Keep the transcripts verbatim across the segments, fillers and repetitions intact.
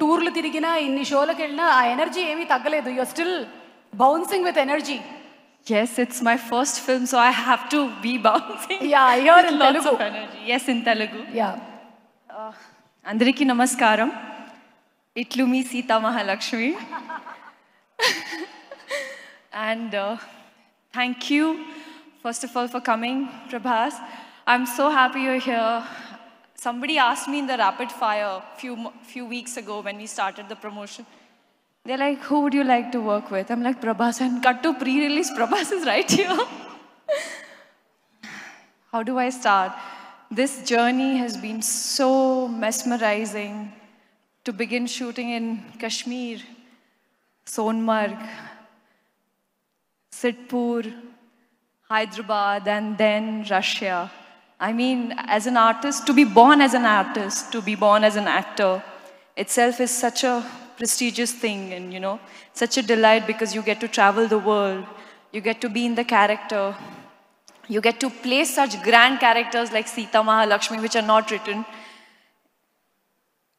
టూర్లు తిరిగినా ఇన్ని షోలకు వెళ్ళినా ఆ ఎనర్జీ ఏమీ తగ్గలేదు. You are still bouncing with energy. Yes, it's my first film, so I have to be bouncing. Yeah, you're in lots Telugu. Of energy. Yes, in Telugu. Yeah. Uh, Andriki namaskaram. Itlu me Sita Mahalakshmi. And uh, thank you, first of all, for coming, Prabhas. I'm so happy you're here. Somebody asked me in the rapid fire few few weeks ago when we started the promotion. They're like, who would you like to work with? I'm like, Prabhas. And cut to pre-release, Prabhas is right here. How do I start? This journey has been so mesmerizing. To begin shooting in Kashmir, Sonmarg, Sidpur, Hyderabad, and then Russia. I mean, as an artist, to be born as an artist, to be born as an actor, itself is such a prestigious thing, and you know, such a delight, because you get to travel the world, you get to be in the character, you get to play such grand characters like Sita Mahalakshmi, which are not written.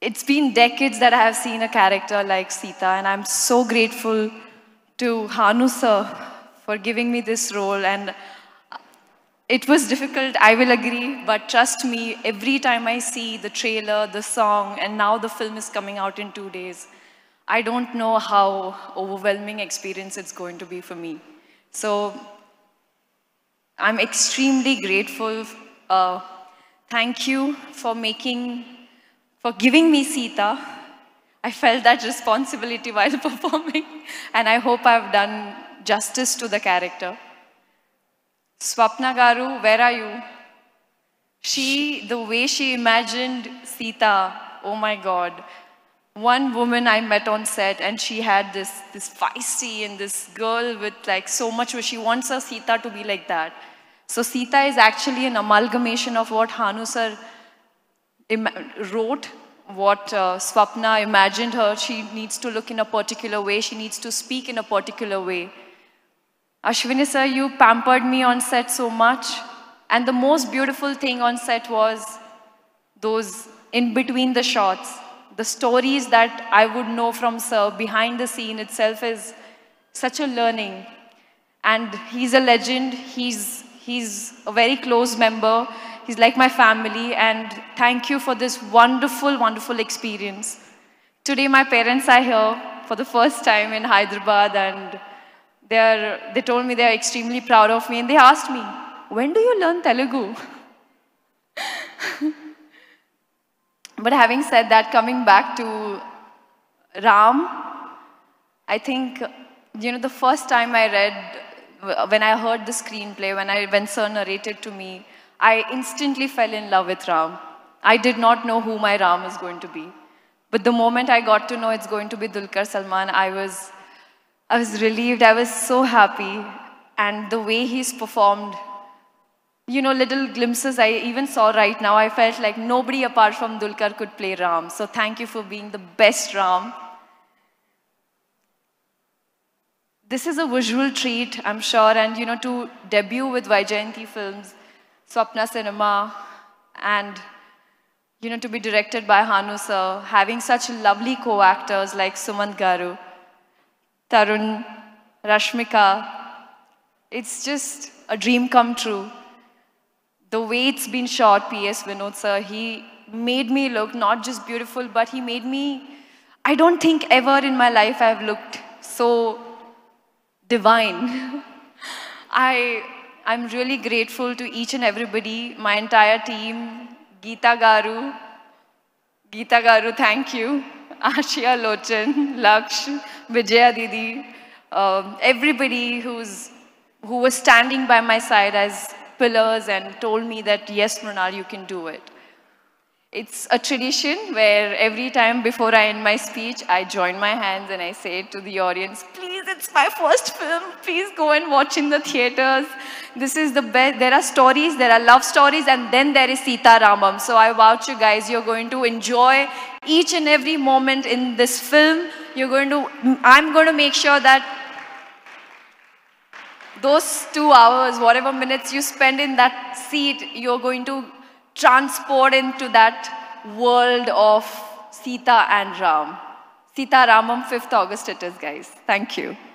It's been decades that I have seen a character like Sita, and I'm so grateful to Hanu Sir for giving me this role. And it was difficult, I will agree, but trust me, every time I see the trailer, the song, and now the film is coming out in two days. I don't know how overwhelming experience it's going to be for me. So I'm extremely grateful. Uh, thank you for making, for giving me Sita. I felt that responsibility while performing, and I hope I've done justice to the character. Swapna Garu, where are you? She, the way she imagined Sita, oh my God. One woman I met on set, and she had this, this feisty and this girl with like so much, she wants her Sita to be like that. So Sita is actually an amalgamation of what Hanu Sir wrote, what uh, Swapna imagined her. She needs to look in a particular way, she needs to speak in a particular way. Ashwini sir, you pampered me on set so much, and the most beautiful thing on set was those in between the shots. The stories that I would know from sir behind the scene itself is such a learning. And he's a legend, he's, he's a very close member, he's like my family, and thank you for this wonderful, wonderful experience. Today my parents are here for the first time in Hyderabad, and They, are, they told me they are extremely proud of me, and they asked me, when do you learn Telugu? But having said that, coming back to Ram, I think, you know, the first time I read, when I heard the screenplay, when, I, when Sir narrated to me, I instantly fell in love with Ram. I did not know who my Ram is going to be. But the moment I got to know it's going to be Dulquer Salmaan, I was... I was relieved, I was so happy, and the way he's performed, you know, little glimpses I even saw right now, I felt like nobody apart from Dulquer could play Ram. So thank you for being the best Ram. This is a visual treat, I'm sure, and you know, to debut with Vyjayanthi Films, Swapna Cinema, and you know, to be directed by Hanu Sir, having such lovely co-actors like Sumanth Garu, Tarun, Rashmika, it's just a dream come true. The way it's been shot, P S Vinod sir, he made me look not just beautiful, but he made me, I don't think ever in my life I've looked so divine. I, I'm really grateful to each and everybody, my entire team, Geeta Garu, Geeta Garu, thank you. Ashia Lochan, Laksh, Vijaya Didi, um, everybody who's, who was standing by my side as pillars and told me that, yes, Mrunal, you can do it. It's a tradition where every time before I end my speech, I join my hands and I say to the audience, please, it's my first film. Please go and watch in the theatres. This is the best. There are stories, there are love stories, and then there is Sita Ramam. So I vouch you guys, you're going to enjoy each and every moment in this film. You're going to, I'm going to make sure that those two hours, whatever minutes you spend in that seat, you're going to transport into that world of Sita and Ram. Sita Ramam, fifth August it is, guys. Thank you.